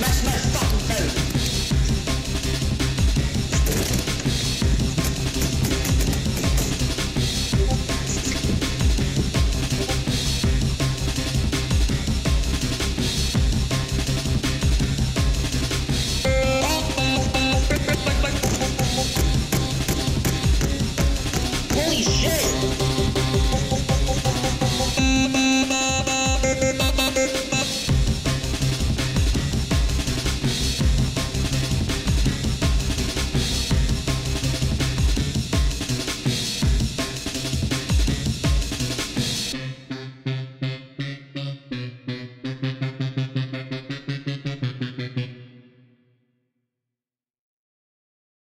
Match.